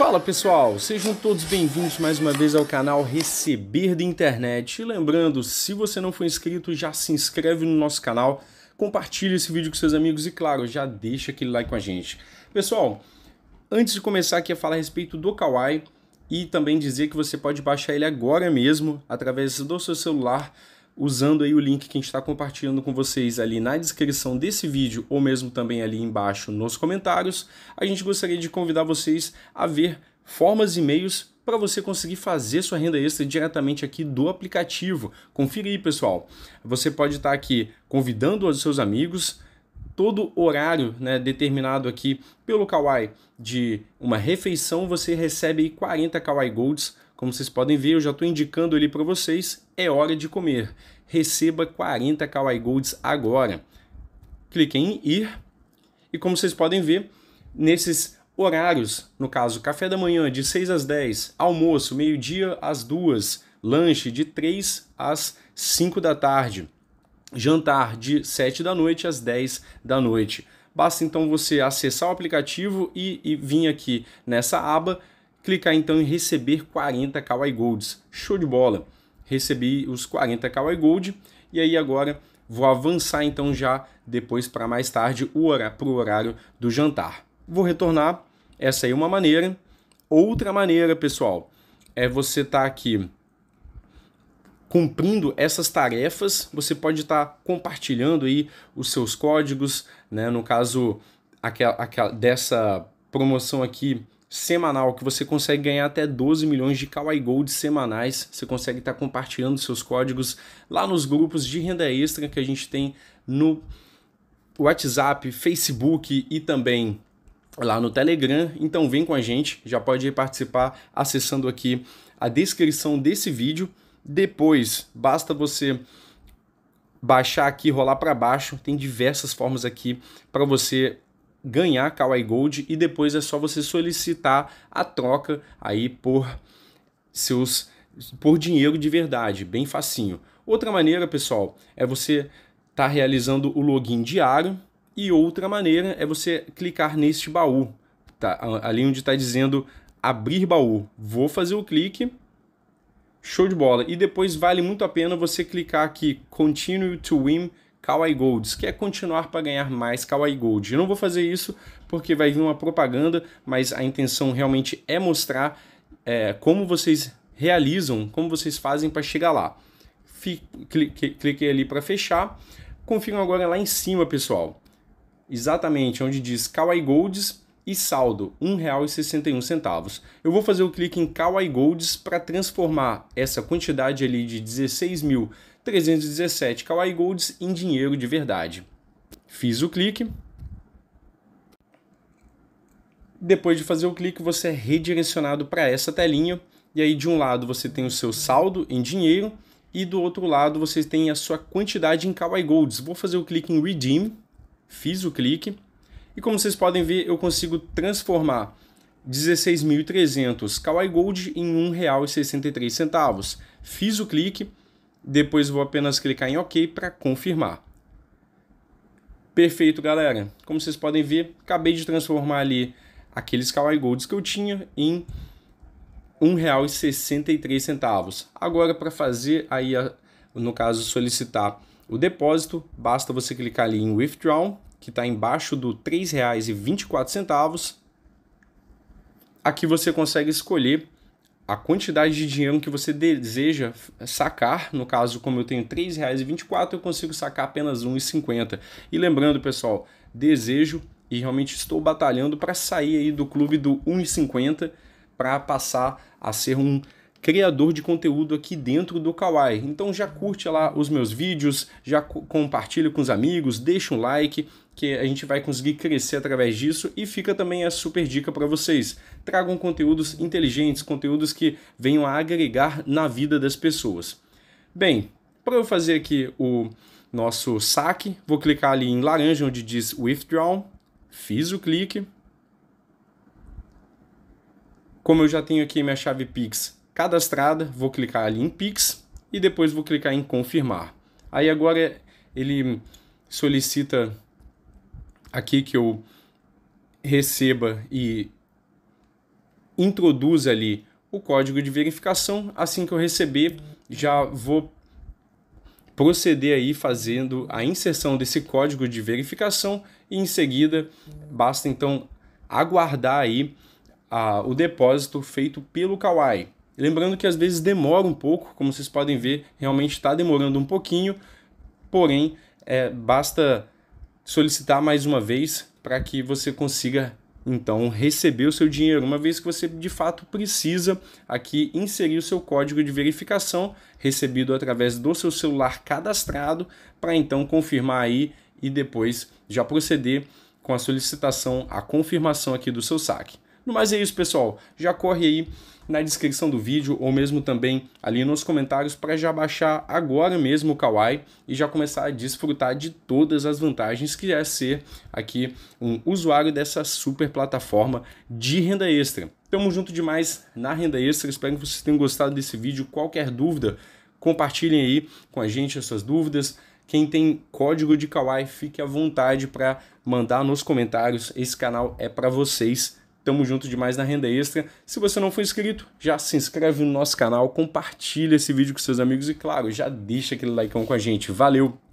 Fala pessoal, sejam todos bem-vindos mais uma vez ao canal Receber da Internet. E lembrando, se você não for inscrito, já se inscreve no nosso canal, compartilha esse vídeo com seus amigos e, claro, já deixa aquele like com a gente. Pessoal, antes de começar aqui a falar a respeito do Kwai e também dizer que você pode baixar ele agora mesmo através do seu celular, usando aí o link que a gente está compartilhando com vocês ali na descrição desse vídeo ou mesmo também ali embaixo nos comentários. A gente gostaria de convidar vocês a ver formas e meios para você conseguir fazer sua renda extra diretamente aqui do aplicativo. Confira aí, pessoal. Você pode estar aqui convidando os seus amigos, todo horário, né, determinado aqui pelo Kwai de uma refeição, você recebe aí 40 Kwai Golds. Como vocês podem ver, eu já estou indicando ele para vocês, é hora de comer. Receba 40 Kwai Golds agora. Clique em ir. E como vocês podem ver, nesses horários, no caso, café da manhã de 6 às 10, almoço, meio-dia às 2, lanche de 3 às 5 da tarde, jantar de 7 da noite às 10 da noite. Basta então você acessar o aplicativo e vir aqui nessa aba, clicar então em receber 40 Kwai Golds. Show de bola! Recebi os 40 Kwai Gold e aí agora vou avançar então já depois para mais tarde para o horário do jantar. Vou retornar, essa aí é uma maneira. Outra maneira, pessoal, é você estar aqui cumprindo essas tarefas. Você pode estar compartilhando aí os seus códigos, né? No caso dessa promoção aqui, semanal, que você consegue ganhar até 12 milhões de Kwai Gold semanais. Você consegue estar compartilhando seus códigos lá nos grupos de renda extra que a gente tem no WhatsApp, Facebook e também lá no Telegram. Então vem com a gente, já pode participar acessando aqui a descrição desse vídeo. Depois, basta você baixar aqui, rolar para baixo, tem diversas formas aqui para você ganhar Kwai Gold e depois é só você solicitar a troca aí por dinheiro de verdade, bem facinho. Outra maneira, pessoal, é você tá realizando o login diário e outra maneira é você clicar neste baú, tá? Ali onde está dizendo abrir baú. Vou fazer o clique, show de bola. E depois vale muito a pena você clicar aqui, continue to win Kwai Golds, que é continuar para ganhar mais Kwai Gold. Eu não vou fazer isso porque vai vir uma propaganda, mas a intenção realmente é mostrar como vocês realizam, como vocês fazem para chegar lá. Cliquei ali para fechar. Confiram agora lá em cima, pessoal. Exatamente, onde diz Kwai Golds e saldo, R$ 1,61. Eu vou fazer o clique em Kwai Golds para transformar essa quantidade ali de 16.317 Kwai Golds em dinheiro de verdade. Fiz o clique. Depois de fazer o clique, você é redirecionado para essa telinha. E aí de um lado você tem o seu saldo em dinheiro e do outro lado você tem a sua quantidade em Kwai Golds. Vou fazer o clique em Redeem. Fiz o clique. E como vocês podem ver, eu consigo transformar 16.300 Kwai Gold em R$ 1,63. Fiz o clique, depois vou apenas clicar em OK para confirmar. Perfeito, galera. Como vocês podem ver, acabei de transformar ali aqueles Kwai Golds que eu tinha em R$ 1,63. Agora, para fazer, aí, no caso, solicitar o depósito, basta você clicar ali em Withdraw, que está embaixo do R$ 3,24. Aqui você consegue escolher a quantidade de dinheiro que você deseja sacar. No caso, como eu tenho R$ 3,24, eu consigo sacar apenas R$ 1,50. E lembrando, pessoal, desejo e realmente estou batalhando para sair aí do clube do R$ 1,50 para passar a ser um criador de conteúdo aqui dentro do Kwai. Então já curte lá os meus vídeos, já compartilha com os amigos, deixa um like, que a gente vai conseguir crescer através disso. E fica também a super dica para vocês: tragam conteúdos inteligentes, conteúdos que venham a agregar na vida das pessoas. Bem, para eu fazer aqui o nosso saque, vou clicar ali em laranja onde diz Withdraw, fiz o clique. Como eu já tenho aqui minha chave Pix cadastrada, vou clicar ali em Pix e depois vou clicar em confirmar. Aí agora ele solicita aqui que eu receba e introduz ali o código de verificação. Assim que eu receber, já vou proceder aí fazendo a inserção desse código de verificação e em seguida basta então aguardar aí o depósito feito pelo Kwai. Lembrando que às vezes demora um pouco, como vocês podem ver, realmente está demorando um pouquinho, porém basta solicitar mais uma vez para que você consiga então receber o seu dinheiro, uma vez que você de fato precisa aqui inserir o seu código de verificação recebido através do seu celular cadastrado para então confirmar aí e depois já proceder com a solicitação, a confirmação aqui do seu saque. No mais é isso, pessoal. Já corre aí na descrição do vídeo ou mesmo também ali nos comentários para já baixar agora mesmo o Kwai e já começar a desfrutar de todas as vantagens que é ser aqui um usuário dessa super plataforma de renda extra. Tamo junto demais na renda extra. Espero que vocês tenham gostado desse vídeo. Qualquer dúvida, compartilhem aí com a gente as suas dúvidas. Quem tem código de Kwai, fique à vontade para mandar nos comentários. Esse canal é para vocês. Tamo junto demais na renda extra. Se você não for inscrito, já se inscreve no nosso canal, compartilha esse vídeo com seus amigos e, claro, já deixa aquele likeão com a gente. Valeu!